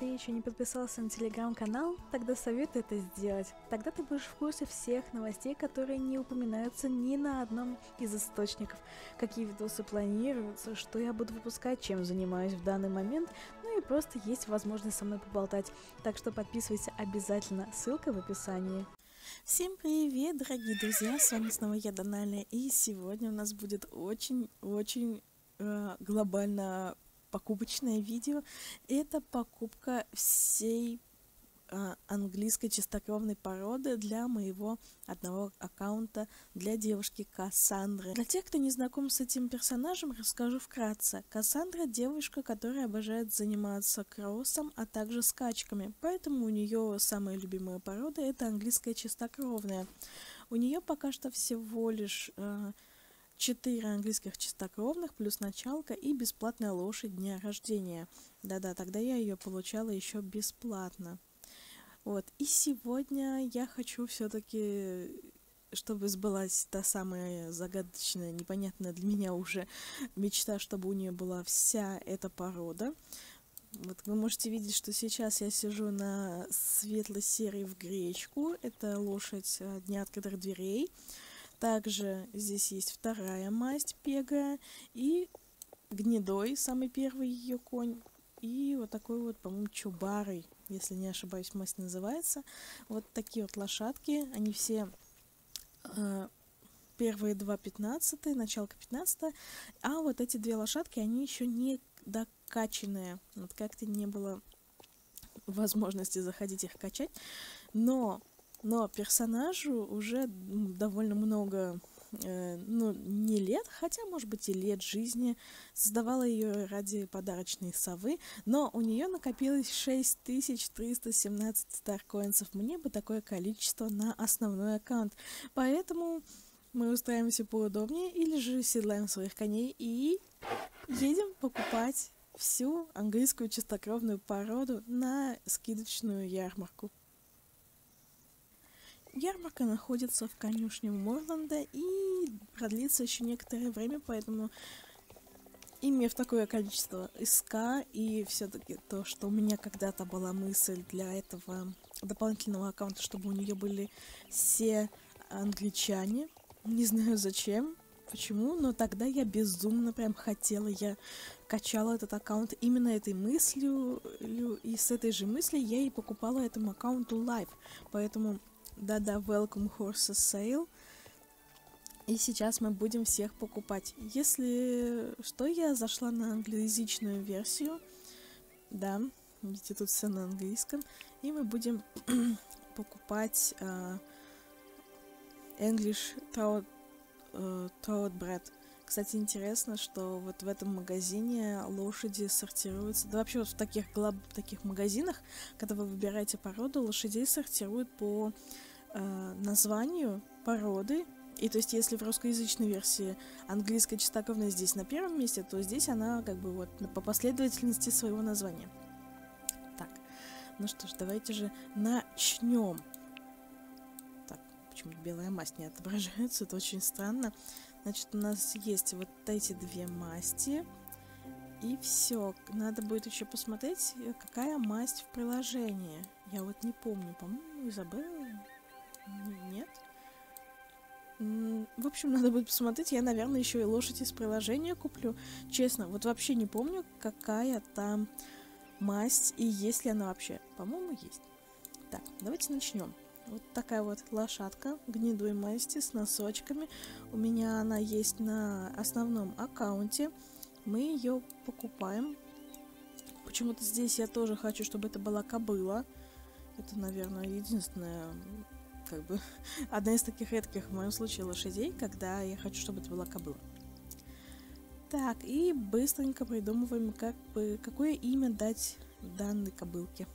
ты еще не подписался на телеграм-канал, тогда советую это сделать. Тогда ты будешь в курсе всех новостей, которые не упоминаются ни на одном из источников. Какие видосы планируются, что я буду выпускать, чем занимаюсь в данный момент, ну и просто есть возможность со мной поболтать. Так что подписывайся обязательно, ссылка в описании. Всем привет, дорогие друзья, с вами снова я, Даналия, и сегодня у нас будет очень-очень глобально покупочное видео. Это покупка всей английской чистокровной породы для моего одного аккаунта для девушки Кассандры. Для тех, кто не знаком с этим персонажем, расскажу вкратце. Кассандра — девушка, которая обожает заниматься кроссом, а также скачками, поэтому у нее самая любимая порода — это английская чистокровная. У нее пока что всего лишь 4 английских чистокровных, плюс началка и бесплатная лошадь дня рождения. Да-да, тогда я ее получала еще бесплатно. Вот, и сегодня я хочу все-таки, чтобы сбылась та самая загадочная, непонятная для меня уже мечта, чтобы у нее была вся эта порода. Вот вы можете видеть, что сейчас я сижу на светло-серой в гречку. Это лошадь дня открытых дверей. Также здесь есть вторая масть Пега и Гнедой, самый первый ее конь, и вот такой вот, по-моему, Чубарой, если не ошибаюсь, масть называется. Вот такие вот лошадки, они все первые два 15-е, началка 15-е, а вот эти две лошадки, они еще не докачанные, вот как-то не было возможности заходить их качать, но персонажу уже довольно много, не лет, хотя, может быть, и лет жизни. Создавала ее ради подарочной совы, но у нее накопилось 6317 старкоинсов. Мне бы такое количество на основной аккаунт. Поэтому мы устраиваемся поудобнее или же седлаем своих коней и едем покупать всю английскую чистокровную породу на скидочную ярмарку. Ярмарка находится в конюшне Морланда и продлится еще некоторое время, поэтому, имея такое количество СК и все-таки то, что у меня когда-то была мысль для этого дополнительного аккаунта, чтобы у нее были все англичане, не знаю зачем, почему, но тогда я безумно прям хотела, я качала этот аккаунт именно этой мыслью, и с этой же мыслью я и покупала этому аккаунту лайв, поэтому... Да-да, Welcome Horses Sale. И сейчас мы будем всех покупать. Если что, я зашла на англоязычную версию. Да, видите, тут все на английском. И мы будем покупать English Thoroughbred. Кстати, интересно, что вот в этом магазине лошади сортируются... Да вообще вот в таких магазинах, когда вы выбираете породу, лошадей сортируют по названию породы. И то есть если в русскоязычной версии английская чистокровная здесь на первом месте, то здесь она как бы вот по последовательности своего названия. Так, ну что ж, давайте же начнем. Так, почему-то белая масть не отображается, это очень странно. Значит, у нас есть вот эти две масти. И все. Надо будет еще посмотреть, какая масть в приложении. Я вот не помню. По-моему, Изабелла? Нет. В общем, надо будет посмотреть. Я, наверное, еще и лошадь из приложения куплю. Честно, вот вообще не помню, какая там масть и есть ли она вообще. По-моему, есть. Так, давайте начнем. Вот такая вот лошадка гнедой масти с носочками. У меня она есть на основном аккаунте. Мы ее покупаем. Почему-то здесь я тоже хочу, чтобы это была кобыла. Это, наверное, единственная, как бы, одна из таких редких в моем случае лошадей, когда я хочу, чтобы это была кобыла. Так, и быстренько придумываем, какое имя дать данной кобылке.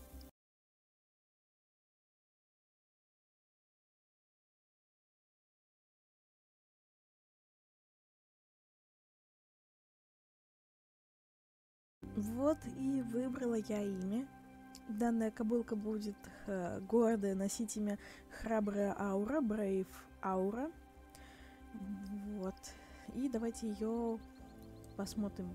Вот и выбрала я имя. Данная кобылка будет гордая, носить имя Храбрая Аура, Брейв Аура. Вот. И давайте ее посмотрим.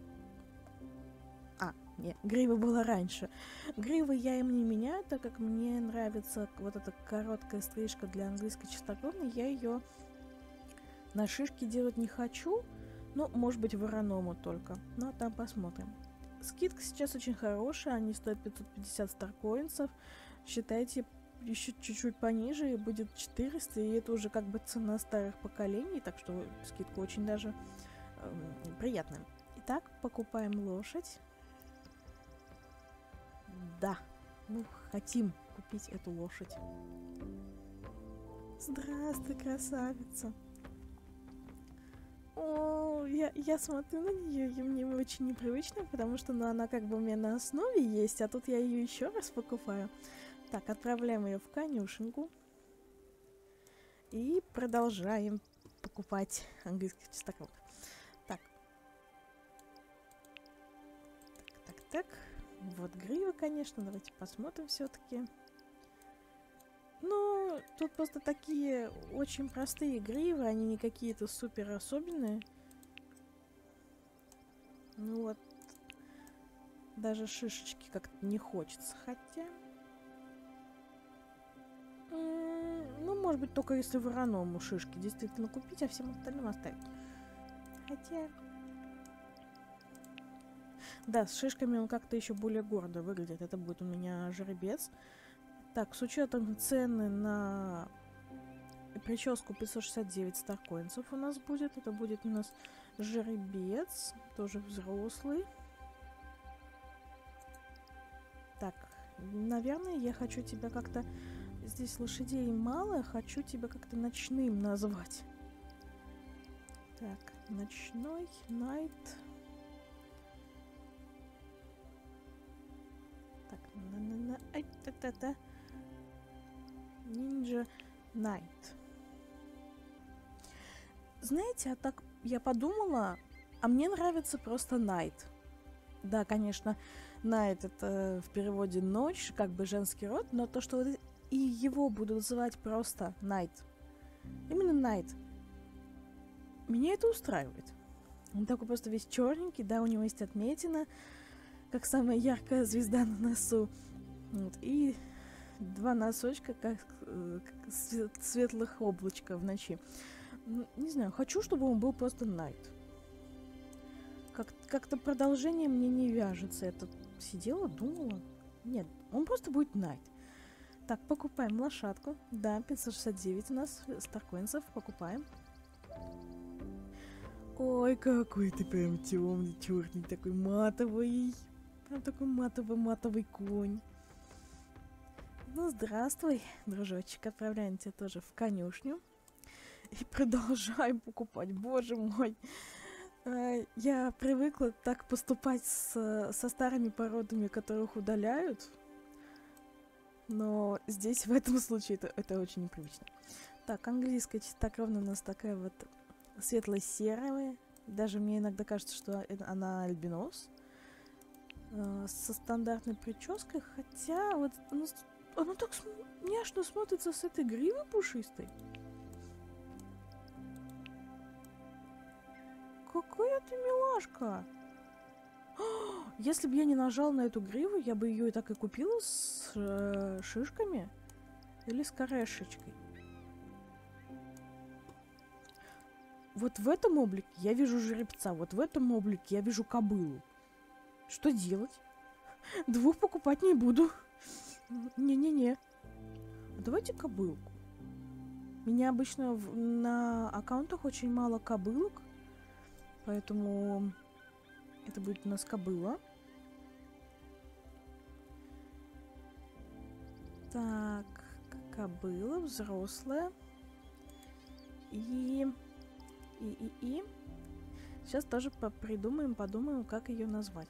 А, ранее. Грива было раньше. Гривы я им не меняю, так как мне нравится вот эта короткая стрижка для английской чистокровной. Я ее на шишки делать не хочу. Ну, может быть, вороному только. Но там посмотрим. Скидка сейчас очень хорошая. Они стоят 550 старкоинсов. Считайте, еще чуть-чуть пониже и будет 400. И это уже как бы цена старых поколений. Так что скидка очень даже приятная. Итак, покупаем лошадь. Да, мы хотим купить эту лошадь. Здравствуй, красавица. О, я смотрю на нее, и мне очень непривычно, потому что ну, она как бы у меня на основе есть, а тут я ее еще раз покупаю. Так, отправляем ее в конюшенку. И продолжаем покупать английских чистокровных. Так, вот грива, конечно, давайте посмотрим все-таки. Ну, тут просто такие очень простые гривы, они не какие-то супер особенные. Ну вот, даже шишечки как-то не хочется, хотя... Ну, может быть, только если вороному шишки действительно купить, а всем остальным оставить. Хотя... Да, с шишками он как-то еще более гордо выглядит. Это будет у меня жеребец. Так, с учетом цены на прическу 569 старкоинцев у нас будет. Это будет у нас жеребец, тоже взрослый. Так, наверное, я хочу тебя как-то... Здесь лошадей мало, хочу тебя как-то ночным назвать. Так, ночной, Найт... Нинджа Найт. Знаете, а так я подумала, а мне нравится просто Найт. Да, конечно, Найт это в переводе ночь, как бы женский род, но то, что вот и его будут звать просто Найт. Именно Найт. Меня это устраивает. Он такой просто весь черненький, да, у него есть отметина, как самая яркая звезда на носу. Вот, и два носочка, как светлых облачка в ночи. Не знаю, хочу, чтобы он был просто Найт. Как-то продолжение мне не вяжется. Я тут сидела, думала. Нет, он просто будет Найт. Так, покупаем лошадку. Да, 569 у нас старкоинсов. Покупаем. Ой, какой ты прям темный, черный, такой матовый. Прям такой матовый-матовый конь. Ну, здравствуй, дружочек. Отправляем тебя тоже в конюшню. И продолжаем покупать. Боже мой. Я привыкла так поступать со старыми породами, которых удаляют. Но здесь, в этом случае, это очень непривычно. Так, английская чистокровная у нас такая вот светло-серая. Даже мне иногда кажется, что она альбинос. Со стандартной прической. Хотя вот... Она так няшно смотрится с этой гривой пушистой. Какая ты милашка! Если бы я не нажала на эту гриву, я бы ее и так и купила с шишками или с корешечкой. Вот в этом облике я вижу жеребца, вот в этом облике я вижу кобылу. Что делать? Двух покупать не буду. Не-не-не. Давайте кобылку. Меня обычно на аккаунтах очень мало кобылок. Поэтому это будет у нас кобыла. Так, кобыла взрослая. И сейчас тоже придумаем, подумаем, как ее назвать.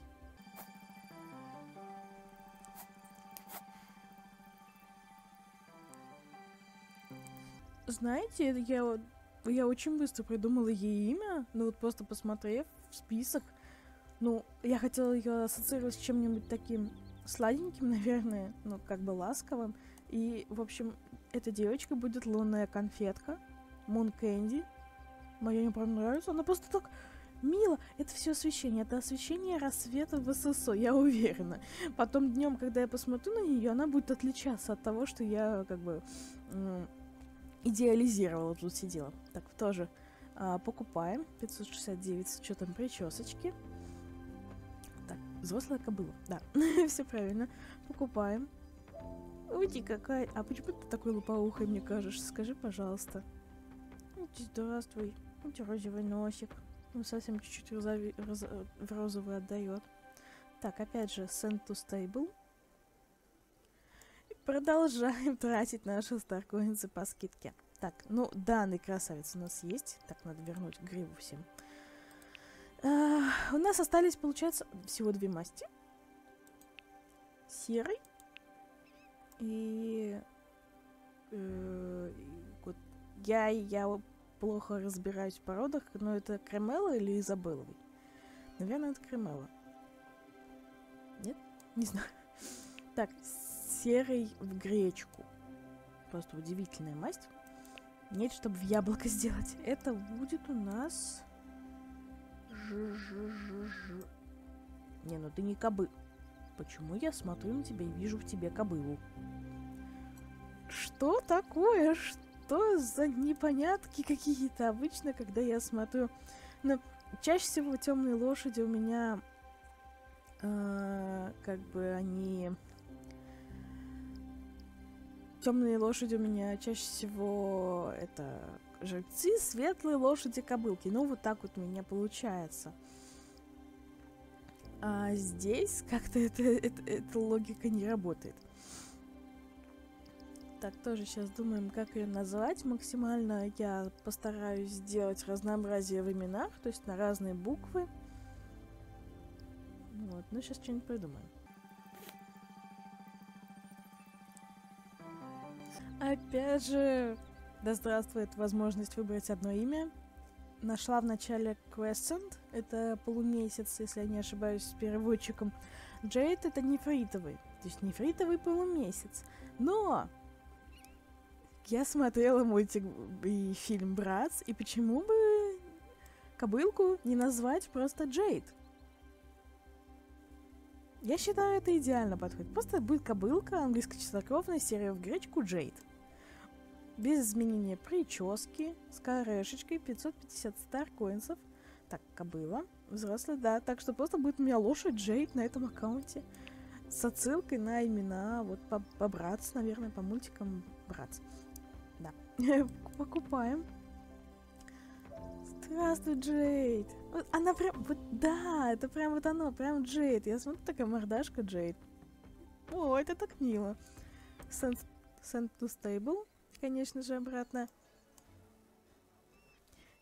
Знаете, я очень быстро придумала ей имя, ну вот просто посмотрев в список. Ну, я хотела ее ассоциировать с чем-нибудь таким сладеньким, наверное, ну как бы ласковым. И, в общем, эта девочка будет лунная конфетка, Монкэнди. Мне не понравится, она просто так мило. Это все освещение. Это освещение рассвета в ССО, я уверена. Потом днем, когда я посмотрю на нее, она будет отличаться от того, что я как бы идеализировала, тут сидела. Так, тоже покупаем. 569, с учетом причесочки. Так, взрослая кобыла. Да, все правильно. Покупаем. Ути какая. А почему ты такой лопоухой мне кажешь? Скажи, пожалуйста. Здравствуй. Розовый носик. Ну, совсем чуть-чуть в розовый отдает. Так, опять же, Send to Stable. И продолжаем тратить наши старкоинцы по скидке. Так, ну, данный красавец у нас есть. Так, надо вернуть гриву всем. У нас остались, получается, всего две масти. Серый. И... вот я плохо разбираюсь в породах, но это Кремелла или Изабелловый? Наверное, это Кремелла. Нет? Не знаю. Так, серый в гречку. Просто удивительная масть. Нет, чтобы в яблоко сделать. Это будет у нас... Не, ну ты не кобы. Почему я смотрю на тебя и вижу в тебе кобылу? Что такое? Что за непонятки какие-то? Обычно, когда я смотрю... Но чаще всего темные лошади у меня... как бы они... Темные лошади у меня чаще всего... Это жеребцы, светлые лошади, кобылки. Ну, вот так вот у меня получается. А здесь как-то эта логика не работает. Так, тоже сейчас думаем, как ее назвать. Максимально я постараюсь сделать разнообразие в именах, то есть на разные буквы. Вот, ну сейчас что-нибудь придумаем. Опять же, да здравствует возможность выбрать одно имя. Нашла в начале Crescent, это полумесяц, если я не ошибаюсь, с переводчиком. Джейд — это нефритовый, то есть нефритовый полумесяц. Но я смотрела мультик и фильм «Братс», и почему бы кобылку не назвать просто Джейд? Я считаю, это идеально подходит. Просто будет кобылка, английско-чистокровная, серия в гречку, Джейд. Без изменения прически, с корешечкой, 550 старкоинсов. Так, кобыла, взрослая, да. Так что просто будет у меня лошадь Джейд на этом аккаунте. С отсылкой на имена, вот по Братс, наверное, по мультикам Братс. Да, покупаем. Здравствуй, Джейд. Вот она прям, вот, да, это прям вот оно, прям Джейд. Я смотрю, такая мордашка Джейд. О, это так мило. Send to Stable. Конечно же, обратно.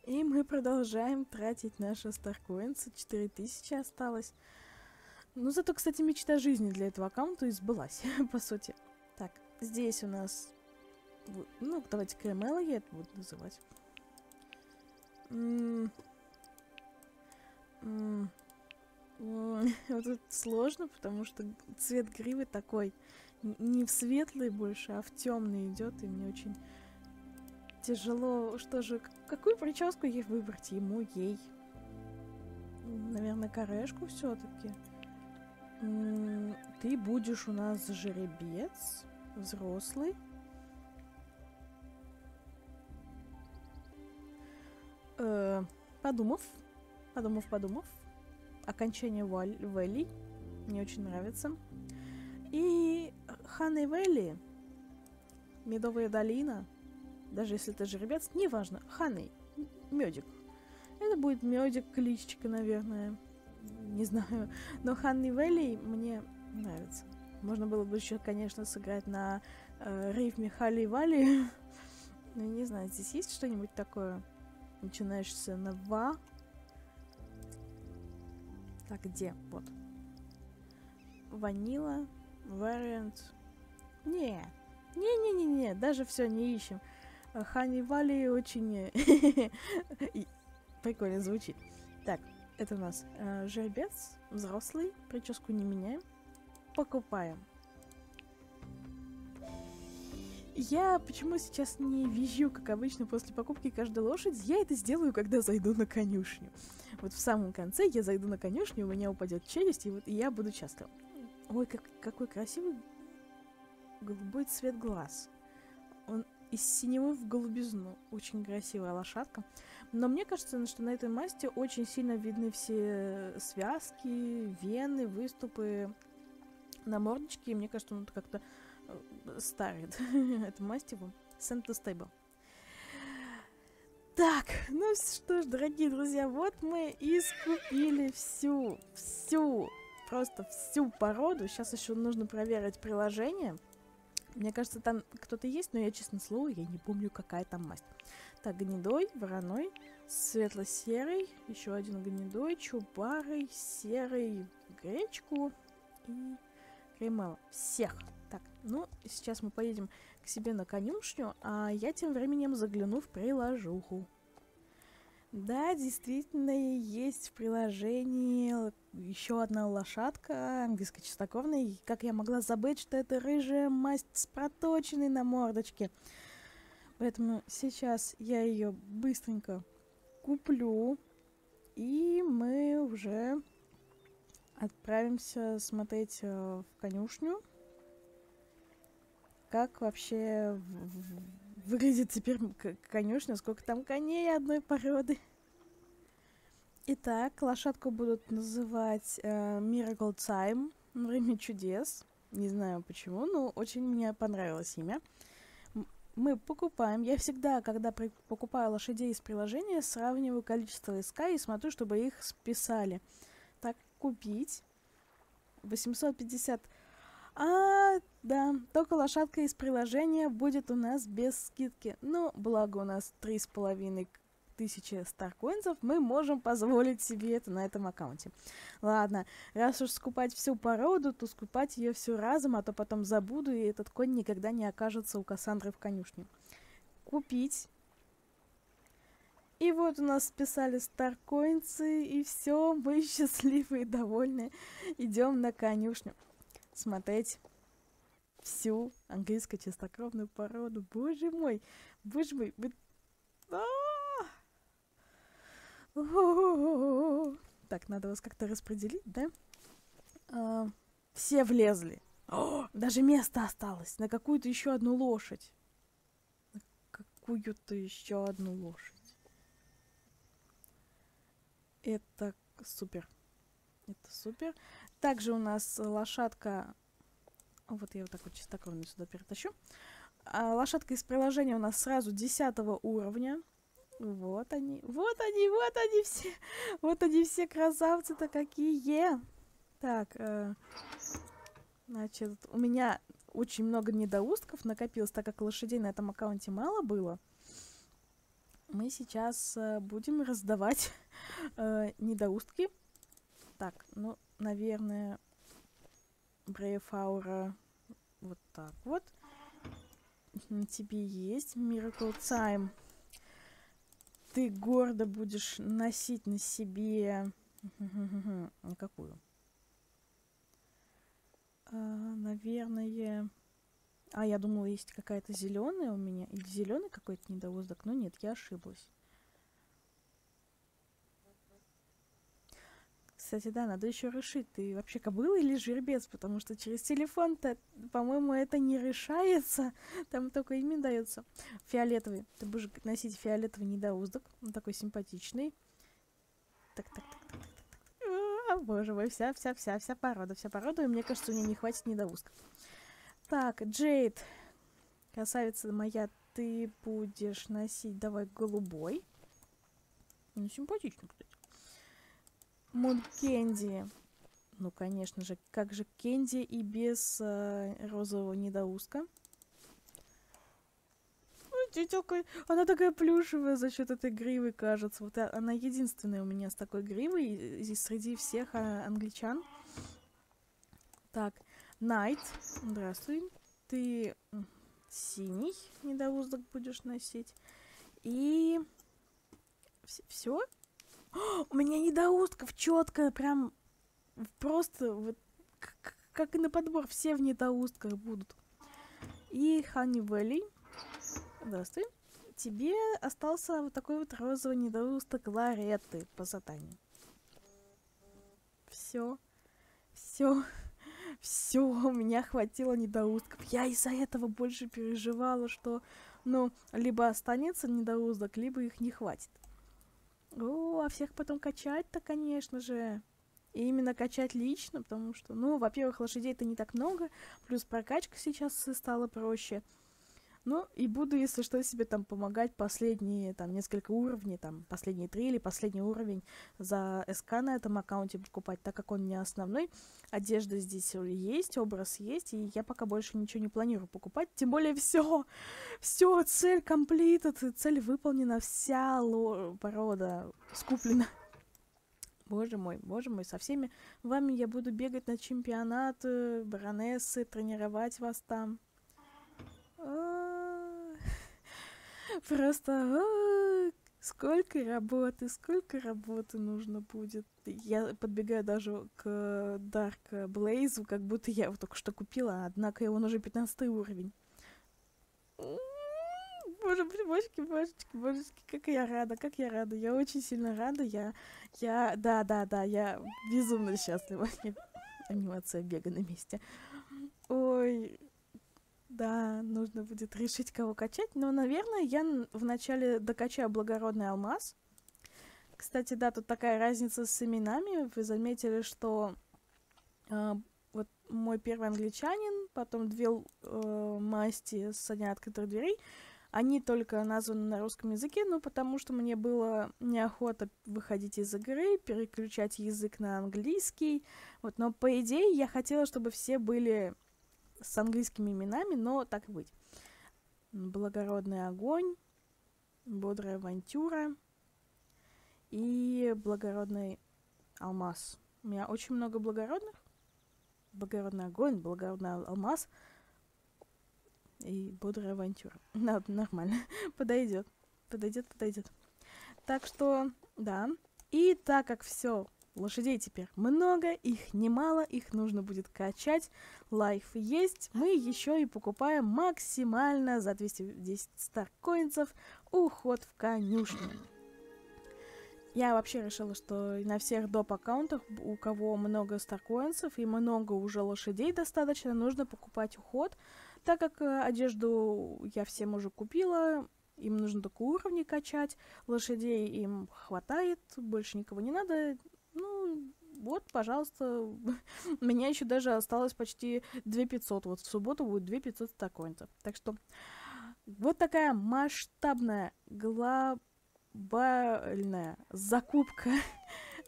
И мы продолжаем тратить наши старкоинсы. 4000 осталось. Ну, зато, кстати, мечта жизни для этого аккаунта и сбылась, по сути. Так, здесь у нас... Ну, давайте Кремелла я это буду называть. Вот это сложно, потому что цвет гривы такой... Не в светлый больше, а в темный идет, и мне очень тяжело. Что же, какую прическу ей выбрать? Ему, ей. Наверное, корешку все-таки. Ты будешь у нас жеребец, взрослый. Подумав. Окончание Вэлли. Мне очень нравится. И Ханни Вэлли, Медовая долина, даже если это жеребец, неважно, Ханни, медик. Это будет медик, кличечка, наверное, не знаю, но Ханни Вэлли мне нравится. Можно было бы еще, конечно, сыграть на рифме Хали Вали, но не знаю, здесь есть что-нибудь такое, начинаешься на ва. Так, где? Вот. Ванила. Вариант. Не, даже все не ищем. Ханни Вали очень прикольно звучит. Так, это у нас жеребец, взрослый, прическу не меняем, покупаем. Я почему сейчас не визжу, как обычно, после покупки каждой лошади? Я это сделаю, когда зайду на конюшню. Вот в самом конце я зайду на конюшню, у меня упадет челюсть, и вот я буду счастлива. Ой, какой красивый голубой цвет глаз. Он из синего в голубизну. Очень красивая лошадка. Но мне кажется, что на этой масте очень сильно видны все связки, вены, выступы, намордочки. И мне кажется, он как-то старит эту масть его. Star Stable. Так, ну что ж, дорогие друзья, вот мы искупили всю породу. Сейчас еще нужно проверить приложение. Мне кажется, там кто-то есть, но я, честно слово, я не помню, какая там масть. Так, гнедой, вороной, светло-серый, еще один гнедой, чубарый, серый, гречку и кремело. Всех. Так, ну, сейчас мы поедем к себе на конюшню, а я тем временем загляну в приложуху. Да, действительно, есть в приложении еще одна лошадка английско-чистокровная. И как я могла забыть, что это рыжая масть с проточенной на мордочке. Поэтому сейчас я ее быстренько куплю. И мы уже отправимся смотреть в конюшню, как вообще выглядит теперь конюшня, сколько там коней одной породы. Итак, лошадку будут называть Миракл Тайм, время чудес. Не знаю почему, но очень мне понравилось имя. Мы покупаем. Я всегда, когда покупаю лошадей из приложения, сравниваю количество СК и смотрю, чтобы их списали. Так, купить. 850. А, да, только лошадка из приложения будет у нас без скидки. Но благо у нас 3500 старкоинзов, мы можем позволить себе это на этом аккаунте. Ладно, раз уж скупать всю породу, то скупать ее всю разом, а то потом забуду, и этот конь никогда не окажется у Кассандры в конюшне. Купить. И вот у нас списали старкоинцы, и все, мы счастливы и довольны. Идем на конюшню смотреть всю английско-чистокровную породу. Боже мой! Боже мой! Так, надо вас как-то распределить, да? Все влезли. Даже место осталось на какую-то еще одну лошадь. На какую-то еще одну лошадь. Это супер. Это супер. Также у нас лошадка... Вот я вот так вот чистокровную сюда перетащу. А лошадка из приложения у нас сразу 10 уровня. Вот они. Вот они, вот они все. Вот они все красавцы-то какие. Так. Значит, у меня очень много недоустков накопилось, так как лошадей на этом аккаунте мало было. Мы сейчас будем раздавать недоустки. Так, ну, наверное, Брейв Аура вот так вот. Тебе есть Миракл Тайм. Ты гордо будешь носить на себе... Никакую. Наверное... А, я думала, есть какая-то зеленая у меня. Или зеленый какой-то недоуздок. Но нет, я ошиблась. Кстати, да, надо еще решить, ты вообще кобыла или жеребец, потому что через телефон-то, по-моему, это не решается. Там только имя дается. Фиолетовый. Ты будешь носить фиолетовый недоуздок. Он такой симпатичный. Так. Боже мой, вся порода. Вся порода, и мне кажется, у нее не хватит недоуздка. Так, Джейд. Красавица моя, ты будешь носить, давай, голубой. Ну, симпатичный, кстати. Монкэнди. Ну, конечно же, как же Кенди и без розового недоуска. Ой, тетелка, она такая плюшевая за счет этой гривы, кажется. Вот она единственная у меня с такой гривой и среди всех англичан. Так, Найт. Здравствуй. Ты синий недоуздок будешь носить. И... Все? О, у меня недоустков четко, прям просто вот как и на подбор, все в недоустках будут. И Ханни Вэлли, Здравствуй. Тебе остался вот такой вот розовый недоусток Лоретты по заданию. Все, у меня хватило недоустков. Я из-за этого больше переживала, что, ну, либо останется недоусток, либо их не хватит. О, а всех потом качать-то, конечно же. И именно качать лично, потому что, ну, во-первых, лошадей-то не так много, плюс прокачка сейчас стала проще. Ну, и буду, если что, себе там помогать последние, там, несколько уровней, там, последние 3 или последний уровень за СК на этом аккаунте покупать, так как он не основной. Одежда здесь есть, образ есть, и я пока больше ничего не планирую покупать. Тем более все, цель комплита, цель выполнена, вся порода скуплена. Боже мой, со всеми вами я буду бегать на чемпионат, баронессы, тренировать вас там. Просто сколько работы нужно будет. Я подбегаю даже к Dark Blaze, как будто я его только что купила, однако он уже 15 уровень. Божечки, как я рада, я очень сильно рада, да, я безумно счастлива. Анимация бега на месте. Ой, да, нужно будет решить, кого качать, но, наверное, я вначале докачаю Благородный Алмаз. Кстати, да, тут такая разница с именами, вы заметили, что вот мой первый англичанин, потом две масти с огня открытых дверей, они только названы на русском языке, ну, потому что мне было неохота выходить из игры, переключать язык на английский. Вот, но, по идее, я хотела, чтобы все были с английскими именами, но так и быть. Благородный Огонь, Бодрая Авантюра и Благородный Алмаз. У меня очень много благородных. Благородный Огонь, Благородный Алмаз и Бодрая Авантюра. Нормально. Подойдет. Так что, да. И так как все, лошадей теперь много, их немало, их нужно будет качать. Лайф есть. Мы еще и покупаем максимально за 210 старкоинцев уход в конюшню. Я вообще решила, что на всех доп. Аккаунтах, у кого много старкоинцев и много уже лошадей достаточно, нужно покупать уход. Так как одежду я всем уже купила, им нужно только уровни качать, лошадей им хватает, больше никого не надо. Ну, вот, пожалуйста, у меня еще даже осталось почти 2500, вот в субботу будет 2500 такой-то. Так что вот такая масштабная, глобальная закупка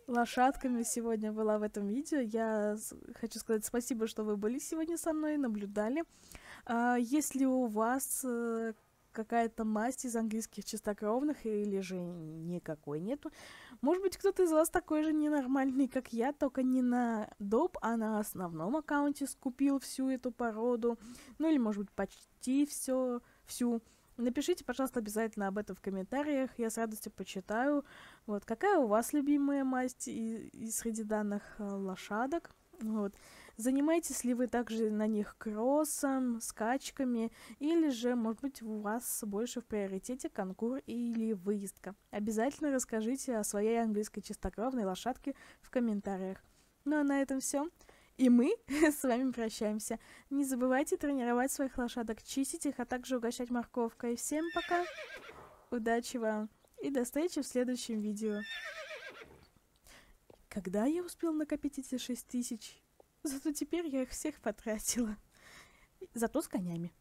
лошадками сегодня была в этом видео. Я хочу сказать спасибо, что вы были сегодня со мной, наблюдали. Если у вас какая-то масть из английских чистокровных или же никакой нету, может быть, кто-то из вас такой же ненормальный, как я, только не на доп, а на основном аккаунте скупил всю эту породу, ну или, может быть, почти всю. Напишите, пожалуйста, обязательно об этом в комментариях, я с радостью почитаю. Вот, какая у вас любимая масть и среди данных лошадок? Вот. Занимаетесь ли вы также на них кроссом, скачками, или же, может быть, у вас больше в приоритете конкур или выездка? Обязательно расскажите о своей английской чистокровной лошадке в комментариях. Ну а на этом все. И мы с вами прощаемся. Не забывайте тренировать своих лошадок, чистить их, а также угощать морковкой. Всем пока, удачи вам и до встречи в следующем видео. Когда я успела накопить эти 6000? Зато теперь я их всех потратила. Зато с конями.